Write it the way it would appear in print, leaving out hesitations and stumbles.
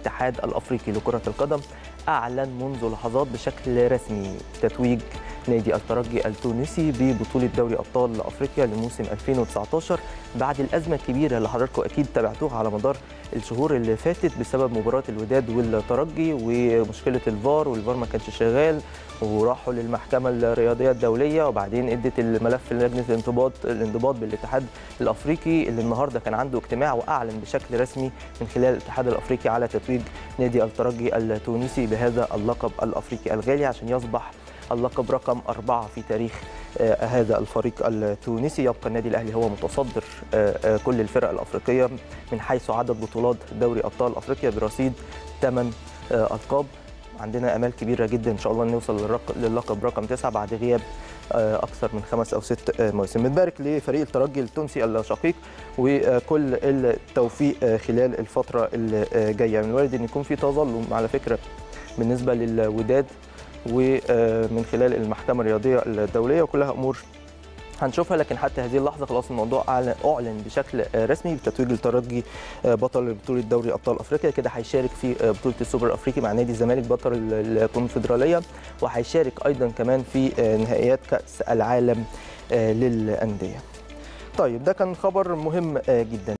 الاتحاد الافريقي لكرة القدم اعلن منذ لحظات بشكل رسمي تتويج نادي الترجي التونسي ببطولة دوري ابطال افريقيا لموسم 2019 بعد الازمه الكبيره اللي حضراتكم اكيد تابعتوها على مدار الشهور اللي فاتت بسبب مباراه الوداد والترجي ومشكله الفار، والفار ما كانش شغال وراحوا للمحكمه الرياضيه الدوليه، وبعدين ادت الملف لجنه الانضباط بالاتحاد الافريقي اللي النهارده كان عنده اجتماع واعلن بشكل رسمي من خلال الاتحاد الافريقي على تتويج نادي الترجي التونسي بهذا اللقب الافريقي الغالي عشان يصبح اللقب رقم 4 في تاريخ هذا الفريق التونسي. يبقى النادي الأهلي هو متصدر كل الفرق الأفريقية من حيث عدد بطولات دوري أبطال أفريقيا برصيد 8 ألقاب. عندنا امال كبيره جدا ان شاء الله نوصل للقب رقم 9 بعد غياب اكثر من 5 أو 6 مواسم. بنبارك لفريق الترجي التونسي الشقيق وكل التوفيق خلال الفتره الجايه. من الوارد ان يكون في تظلم على فكره بالنسبه للوداد ومن خلال المحكمه الرياضيه الدوليه، وكلها امور هنشوفها، لكن حتى هذه اللحظه خلاص الموضوع اعلن بشكل رسمي بتتويج الترجي بطل بطوله دوري ابطال افريقيا. كده هيشارك في بطوله السوبر الافريقي مع نادي الزمالك بطل الكونفدراليه، وهيشارك ايضا كمان في نهائيات كاس العالم للانديه. طيب ده كان خبر مهم جدا.